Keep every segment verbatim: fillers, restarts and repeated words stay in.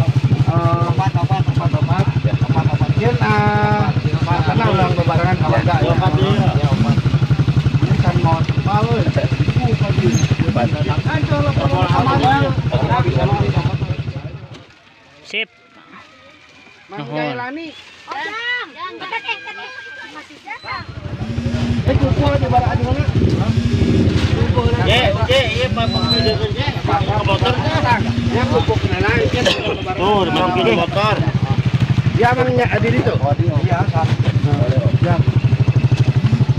tempat tempat tempat tempat tempat tempat karena ulang lebaran kalau enggak ya tempat ya tempat. Ini kan mau malu ya. Itu pagi. Lebaran aja lah kalau aman. Sip. Manggilani. Ojang. Masih datang. Eh, gua di barat di mana? Ya memangnya hadir itu? Iya, satu. Ya.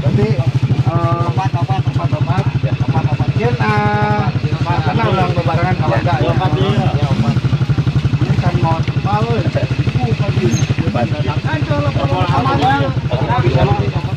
Berarti tempat tempat tempat tempat tempat tempat karena ulang lebaran kalau enggak ya tempat ya tempat. Ini kan mau malu ya. Itu pagi. Lebaran aja lah kalau aman.